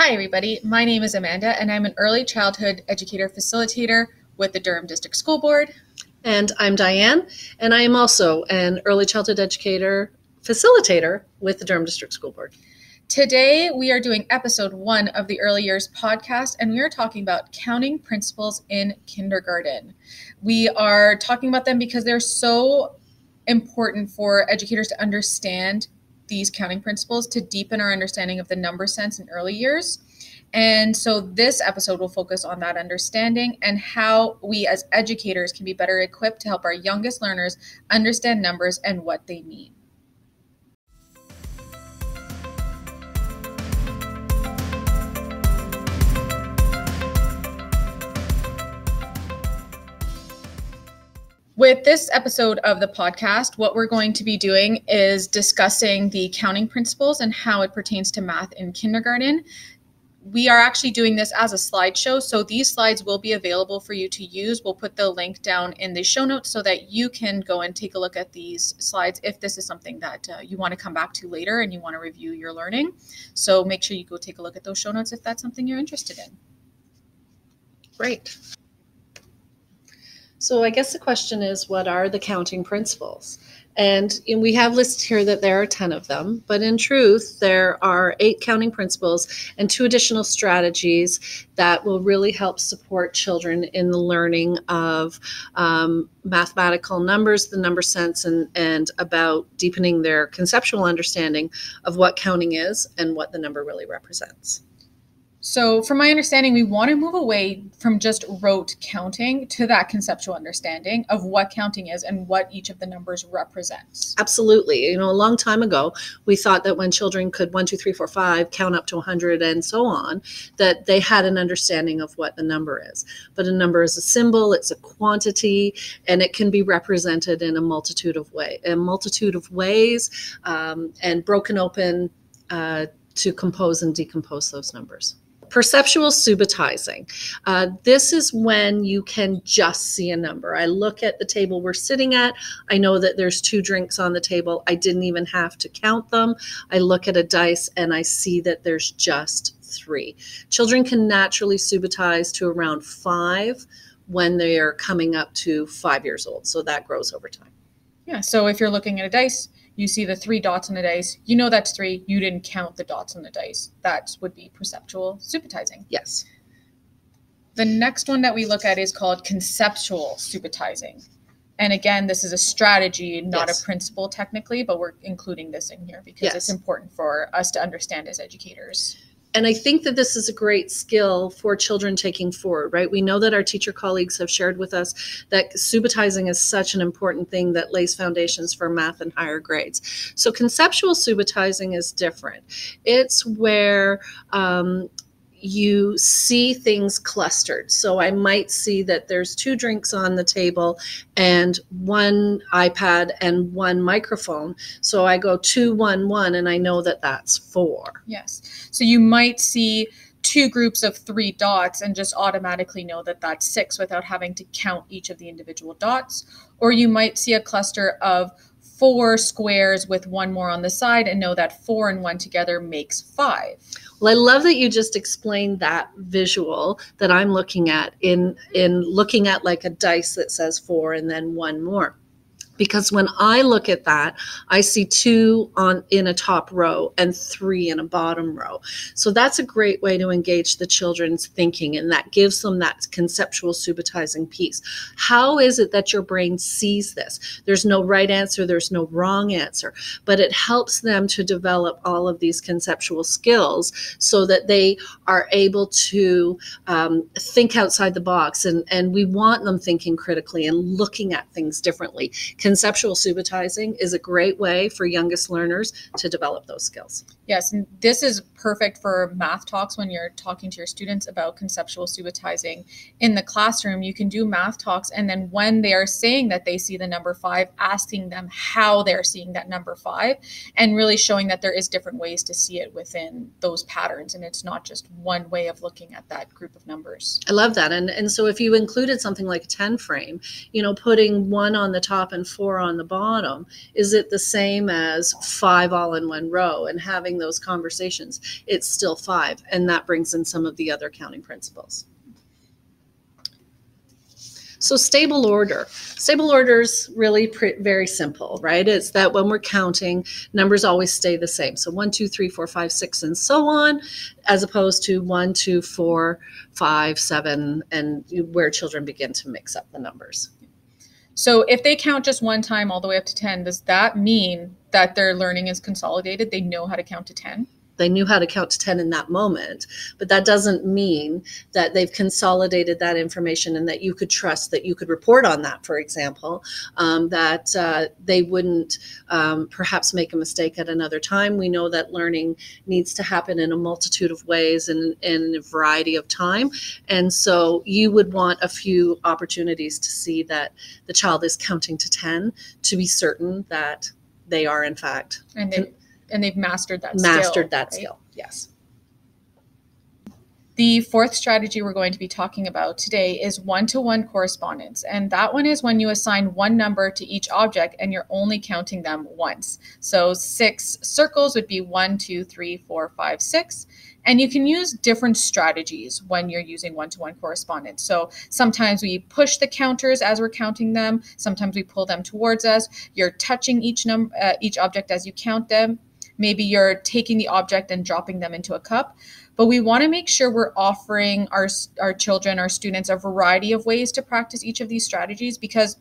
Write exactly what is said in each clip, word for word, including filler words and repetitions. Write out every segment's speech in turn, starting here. Hi, everybody. My name is Amanda, and I'm an early childhood educator facilitator with the Durham District School Board. And I'm Diane, and I am also an early childhood educator facilitator with the Durham District School Board. Today, we are doing episode one of the Early Years podcast, and we are talking about counting principles in kindergarten. We are talking about them because they're so important for educators to understand these counting principles to deepen our understanding of the number sense in early years. And so this episode will focus on that understanding and how we as educators can be better equipped to help our youngest learners understand numbers and what they mean. With this episode of the podcast, what we're going to be doing is discussing the counting principles and how it pertains to math in kindergarten. We are actually doing this as a slideshow, so these slides will be available for you to use. We'll put the link down in the show notes so that you can go and take a look at these slides if this is something that uh, you want to come back to later and you want to review your learning. So make sure you go take a look at those show notes if that's something you're interested in. Great. So I guess the question is, what are the counting principles? And, and we have listed here that there are ten of them, but in truth, there are eight counting principles and two additional strategies that will really help support children in the learning of um, mathematical numbers, the number sense, and, and about deepening their conceptual understanding of what counting is and what the number really represents. So from my understanding, we want to move away from just rote counting to that conceptual understanding of what counting is and what each of the numbers represents. Absolutely. You know, a long time ago, we thought that when children could one, two, three, four, five, count up to one hundred and so on, that they had an understanding of what the number is. But a number is a symbol, it's a quantity, and it can be represented in a multitude of way, a multitude of ways um, and broken open uh, to compose and decompose those numbers. Perceptual subitizing. Uh, this is when you can just see a number. I look at the table we're sitting at. I know that there's two drinks on the table. I didn't even have to count them. I look at a dice and I see that there's just three. Children can naturally subitize to around five when they are coming up to five years old. So that grows over time. Yeah. So if you're looking at a dice, you see the three dots on the dice, you know that's three, you didn't count the dots on the dice. That would be perceptual subitizing. Yes. The next one that we look at is called conceptual subitizing. And again, this is a strategy, not yes. a principle technically, but we're including this in here because yes. it's important for us to understand as educators. And I think that this is a great skill for children taking forward, right? We know that our teacher colleagues have shared with us that subitizing is such an important thing that lays foundations for math in higher grades. So conceptual subitizing is different. It's where um, you see things clustered. So I might see that there's two drinks on the table and one iPad and one microphone. So I go two, one, one, and I know that that's four. Yes. So you might see two groups of three dots and just automatically know that that's six without having to count each of the individual dots. Or you might see a cluster of four squares with one more on the side and know that four and one together makes five. Well, I love that you just explained that visual that I'm looking at in, in looking at like a dice that says four and then one more. Because when I look at that, I see two on in a top row and three in a bottom row. So that's a great way to engage the children's thinking, and that gives them that conceptual subitizing piece. How is it that your brain sees this? There's no right answer, there's no wrong answer, but it helps them to develop all of these conceptual skills so that they are able to um, think outside the box, and, and we want them thinking critically and looking at things differently. Conceptual subitizing is a great way for youngest learners to develop those skills. Yes, and this is perfect for math talks when you're talking to your students about conceptual subitizing. In the classroom, you can do math talks, and then when they are saying that they see the number five, asking them how they're seeing that number five, and really showing that there is different ways to see it within those patterns, and it's not just one way of looking at that group of numbers. I love that, and, and so if you included something like a ten frame, you know, putting one on the top and four on the bottom, is it the same as five all in one row, and having those conversations it's still five. And that brings in some of the other counting principles. So stable order. Stable order is really pretty, very simple, right? It's that when we're counting, numbers always stay the same. So one, two, three, four, five, six, and so on, as opposed to one, two, four, five, seven, and where children begin to mix up the numbers. So if they count just one time all the way up to ten, does that mean that their learning is consolidated? They know how to count to ten? They knew how to count to ten in that moment, but that doesn't mean that they've consolidated that information and that you could trust that you could report on that, for example, um, that uh, they wouldn't um, perhaps make a mistake at another time. We know that learning needs to happen in a multitude of ways and in a variety of time. And so you would want a few opportunities to see that the child is counting to ten to be certain that they are, in fact. And they And they've mastered that skill. Mastered that skill, yes. The fourth strategy we're going to be talking about today is one-to-one correspondence. And that one is when you assign one number to each object and you're only counting them once. So six circles would be one, two, three, four, five, six. And you can use different strategies when you're using one-to-one correspondence. So sometimes we push the counters as we're counting them. Sometimes we pull them towards us. You're touching each number, uh, each object as you count them. Maybe you're taking the object and dropping them into a cup. But we want to make sure we're offering our, our children, our students, a variety of ways to practice each of these strategies, because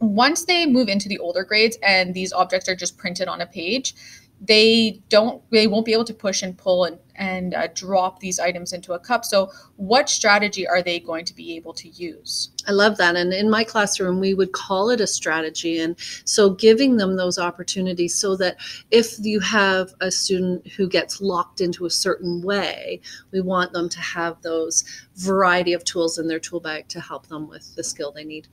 once they move into the older grades and these objects are just printed on a page, they don't, they won't be able to push and pull and, and uh, drop these items into a cup. So what strategy are they going to be able to use? I love that. And in my classroom, we would call it a strategy. And so giving them those opportunities so that if you have a student who gets locked into a certain way, we want them to have those variety of tools in their tool bag to help them with the skill they need.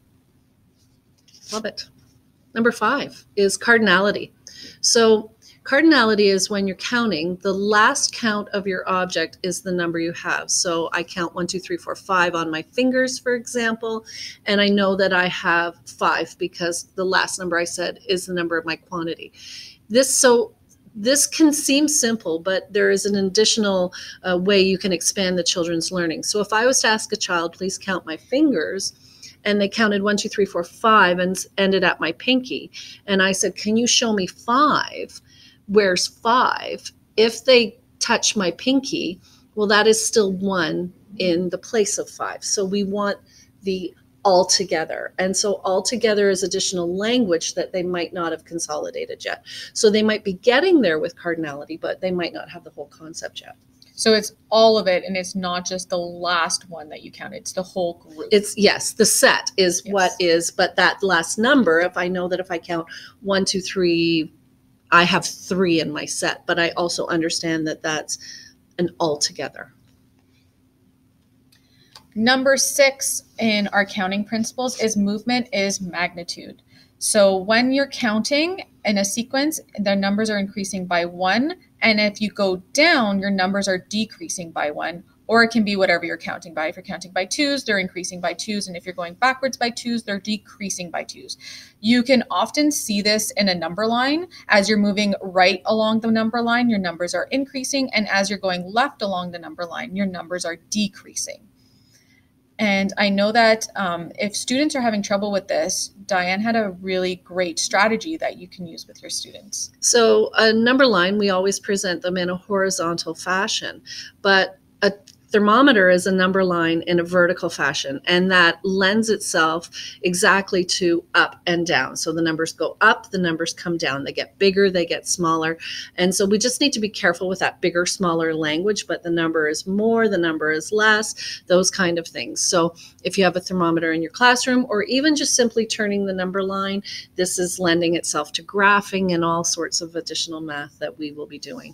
Love it. Number five is cardinality. So cardinality is when you're counting, the last count of your object is the number you have. So I count one, two, three, four, five on my fingers, for example, and I know that I have five because the last number I said is the number of my quantity. This, so this can seem simple, but there is an additional uh, way you can expand the children's learning. So if I was to ask a child, please count my fingers, and they counted one, two, three, four, five, and ended at my pinky, and I said, can you show me five? Where's five? If they touch my pinky, well, that is still one in the place of five. So we want the all together. And so all together is additional language that they might not have consolidated yet. So they might be getting there with cardinality, but they might not have the whole concept yet. So it's all of it, and it's not just the last one that you count. It's the whole group. It's, yes, the set is yes. What is, but that last number, if I know that if I count one, two, three, I have three in my set, but I also understand that that's an all together. Number six in our counting principles is movement is magnitude. So when you're counting in a sequence, the numbers are increasing by one. And if you go down, your numbers are decreasing by one, or it can be whatever you're counting by. If you're counting by twos, they're increasing by twos. And if you're going backwards by twos, they're decreasing by twos. You can often see this in a number line. As you're moving right along the number line, your numbers are increasing. And as you're going left along the number line, your numbers are decreasing. And I know that um, if students are having trouble with this, Diane had a really great strategy that you can use with your students. So a number line, we always present them in a horizontal fashion, but a thermometer is a number line in a vertical fashion, and that lends itself exactly to up and down. So the numbers go up, the numbers come down, they get bigger, they get smaller. And so we just need to be careful with that bigger, smaller language, but the number is more, the number is less, those kind of things. So if you have a thermometer in your classroom, or even just simply turning the number line, this is lending itself to graphing and all sorts of additional math that we will be doing.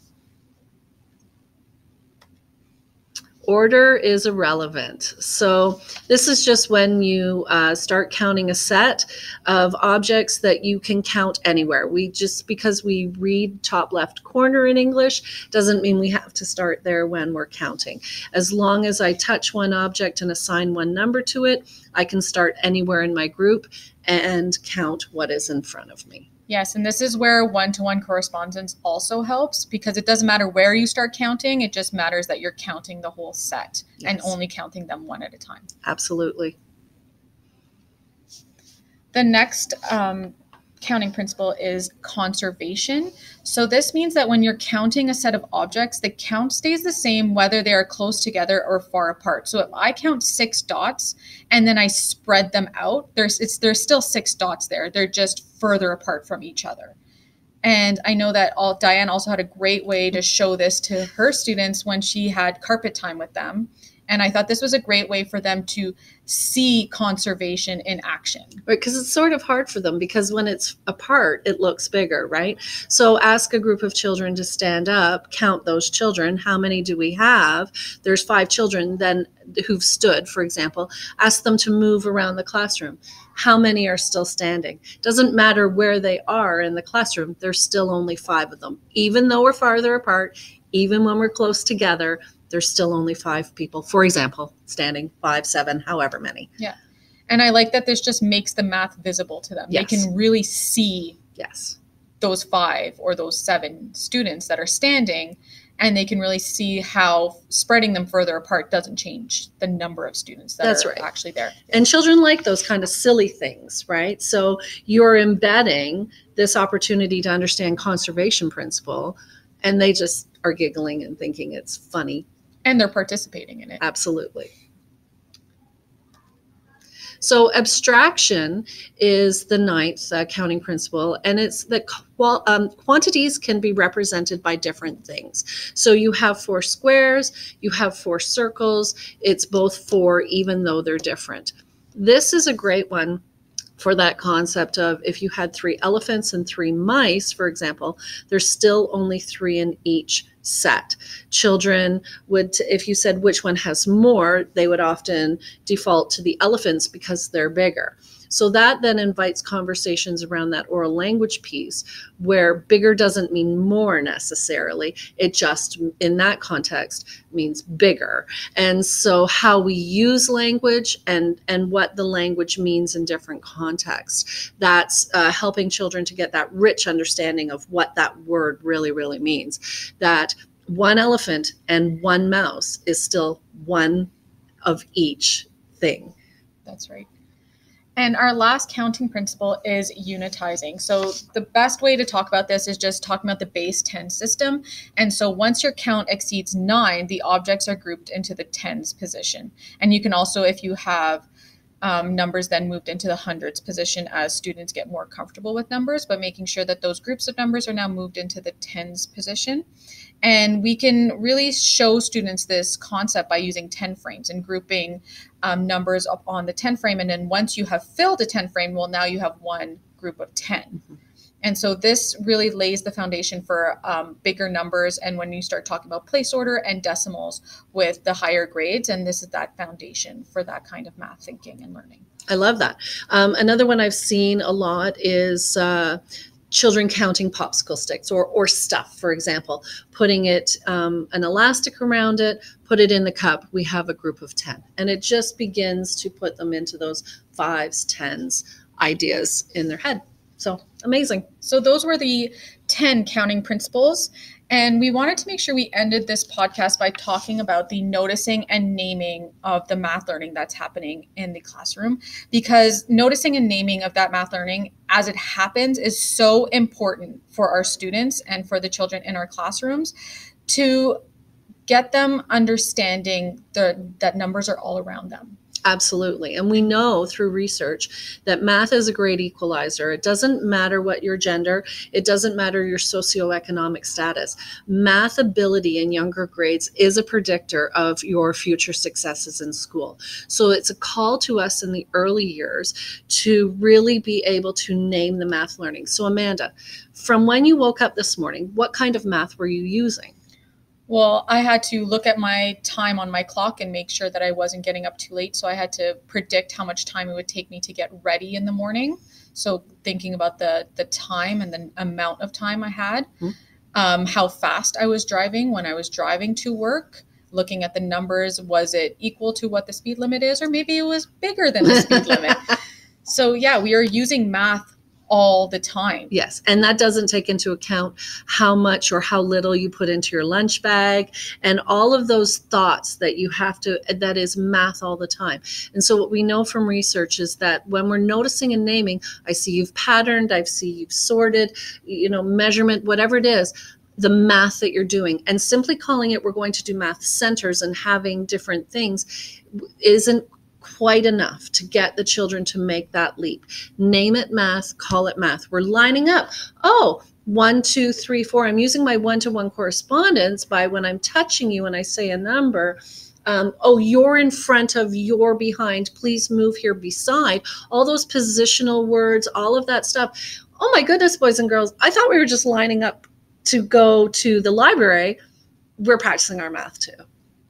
Order is irrelevant. So this is just when you uh, start counting a set of objects that you can count anywhere. We just, because we read top left corner in English, doesn't mean we have to start there when we're counting. As long as I touch one object and assign one number to it, I can start anywhere in my group and count what is in front of me. Yes, and this is where one-to-one correspondence also helps, because it doesn't matter where you start counting. It just matters that you're counting the whole set yes. and only counting them one at a time. Absolutely. The next um, counting principle is conservation. So this means that when you're counting a set of objects, the count stays the same whether they are close together or far apart. So if I count six dots and then I spread them out, there's it's there's still six dots there. They're just further apart from each other. And I know that all, Diane also had a great way to show this to her students when she had carpet time with them. And I thought this was a great way for them to see conservation in action. Right, because it's sort of hard for them, because when it's apart, it looks bigger, right? So ask a group of children to stand up, count those children. How many do we have? There's five children then who've stood, for example. Ask them to move around the classroom. How many are still standing? Doesn't matter where they are in the classroom, there's still only five of them. Even though we're farther apart, even when we're close together, there's still only five people, for example, standing, five, seven, however many. Yeah. And I like that this just makes the math visible to them. Yes. They can really see yes. those five or those seven students that are standing, and they can really see how spreading them further apart doesn't change the number of students that That's are right. actually there. And children like those kind of silly things, right? So you're embedding this opportunity to understand conservation principle, and they just are giggling and thinking it's funny. And they're participating in it. Absolutely. So abstraction is the ninth uh, counting principle, and it's that qual- um, quantities can be represented by different things. So you have four squares, you have four circles. It's both four, even though they're different. This is a great one for that concept of if you had three elephants and three mice, for example, there's still only three in each set. Children would, if you said which one has more, they would often default to the elephants because they're bigger. So that then invites conversations around that oral language piece where bigger doesn't mean more necessarily. It just, in that context, means bigger. And so how we use language and, and what the language means in different contexts, that's uh, helping children to get that rich understanding of what that word really, really means. That one elephant and one mouse is still one of each thing. That's right. And our last counting principle is unitizing. So the best way to talk about this is just talking about the base ten system. And so once your count exceeds nine, the objects are grouped into the tens position. And you can also, if you have um, numbers then moved into the hundreds position as students get more comfortable with numbers, but making sure that those groups of numbers are now moved into the tens position. And we can really show students this concept by using ten frames and grouping um, numbers up on the ten frame. And then once you have filled a ten frame, well, now you have one group of ten. Mm-hmm. And so this really lays the foundation for um, bigger numbers. And when you start talking about place order and decimals with the higher grades, and this is that foundation for that kind of math thinking and learning. I love that. Um, another one I've seen a lot is uh, children counting popsicle sticks or or stuff, for example, putting it um, an elastic around it, put it in the cup. We have a group of ten, and it just begins to put them into those fives, tens ideas in their head. So amazing. So those were the ten counting principles. And we wanted to make sure we ended this podcast by talking about the noticing and naming of the math learning that's happening in the classroom, because noticing and naming of that math learning as it happens is so important for our students and for the children in our classrooms to get them understanding the, that numbers are all around them. Absolutely. And we know through research that math is a great equalizer. It doesn't matter what your gender, it doesn't matter your socioeconomic status. Math ability in younger grades is a predictor of your future successes in school. So it's a call to us in the early years to really be able to name the math learning. So Amanda, from when you woke up this morning, what kind of math were you using? Well, I had to look at my time on my clock and make sure that I wasn't getting up too late. So I had to predict how much time it would take me to get ready in the morning. So thinking about the the time and the amount of time I had, mm-hmm. um, how fast I was driving when I was driving to work, looking at the numbers, was it equal to what the speed limit is? Or maybe it was bigger than the speed limit. So yeah, we are using math all the time. Yes. And that doesn't take into account how much or how little you put into your lunch bag and all of those thoughts that you have to, that is math all the time. And so what we know from research is that when we're noticing and naming, I see you've patterned, I see you've sorted, you know, measurement, whatever it is, the math that you're doing, and simply calling it, we're going to do math centers and having different things, isn't quite enough to get the children to make that leap. Name it math, call it math. We're lining up. Oh, one, two, three, four. I'm using my one-to-one correspondence by when I'm touching you and I say a number. Um, oh, you're in front of, you're behind. Please move here beside. All those positional words, all of that stuff. Oh my goodness, boys and girls, I thought we were just lining up to go to the library. We're practicing our math too.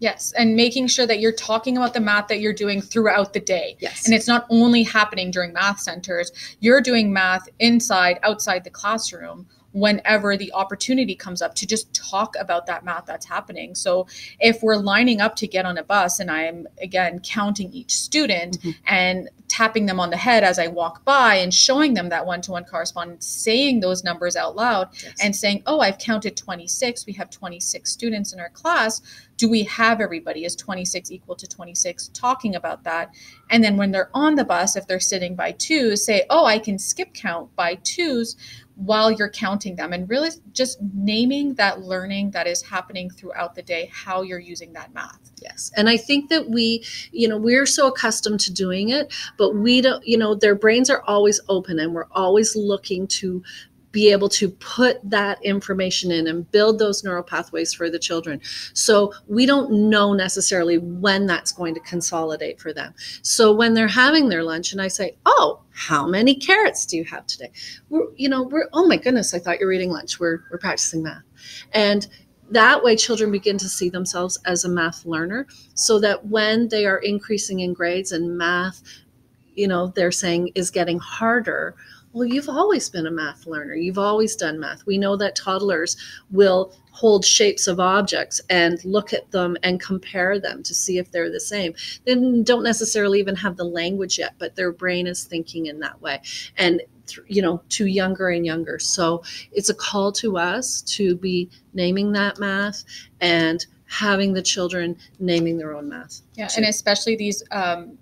Yes, and making sure that you're talking about the math that you're doing throughout the day. Yes. And it's not only happening during math centers. You're doing math inside, outside the classroom, whenever the opportunity comes up to just talk about that math that's happening. So if we're lining up to get on a bus and I'm, again, counting each student mm-hmm. and tapping them on the head as I walk by and showing them that one-to-one correspondence, saying those numbers out loud yes. and saying, oh, I've counted twenty-six. We have twenty-six students in our class. Do we have everybody? Is twenty-six equal to twenty-six? Talking about that. And then when they're on the bus, if they're sitting by twos, say, oh, I can skip count by twos while you're counting them, and really just naming that learning that is happening throughout the day, how you're using that math. Yes. And I think that we, you know, we're so accustomed to doing it, but we don't, you know, their brains are always open and we're always looking to be able to put that information in and build those neural pathways for the children. So we don't know necessarily when that's going to consolidate for them. So when they're having their lunch and I say, oh, how many carrots do you have today? We're, you know, we're, oh my goodness, I thought you were eating lunch. We're, we're practicing math. And that way children begin to see themselves as a math learner, so that when they are increasing in grades and math, you know, they're saying is getting harder. Well, you've always been a math learner. You've always done math. We know that toddlers will hold shapes of objects and look at them and compare them to see if they're the same. They don't necessarily even have the language yet, but their brain is thinking in that way. And, you know, to younger and younger. So it's a call to us to be naming that math and having the children naming their own math. Yeah, too. And especially these um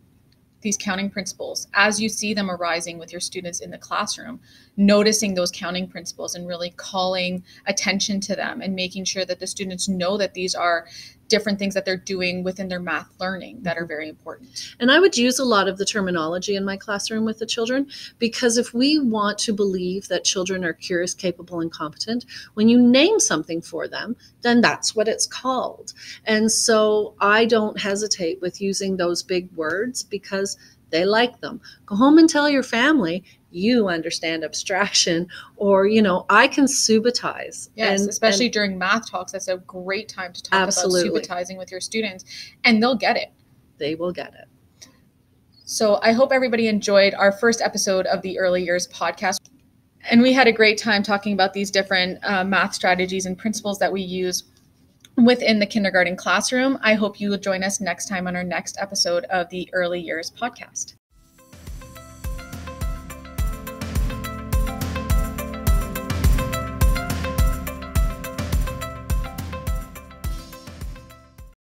these counting principles, as you see them arising with your students in the classroom, noticing those counting principles and really calling attention to them and making sure that the students know that these are different things that they're doing within their math learning that are very important. And I would use a lot of the terminology in my classroom with the children, because if we want to believe that children are curious, capable, and competent, when you name something for them, then that's what it's called. And so I don't hesitate with using those big words because they like them. Go home and tell your family you understand abstraction, or, you know, I can subitize. Yes, and, especially and, during math talks, that's a great time to talk absolutely. about subitizing with your students, and they'll get it. They will get it. So I hope everybody enjoyed our first episode of the Early Years podcast. And we had a great time talking about these different uh, math strategies and principles that we use within the kindergarten classroom. I hope you will join us next time on our next episode of the Early Years podcast.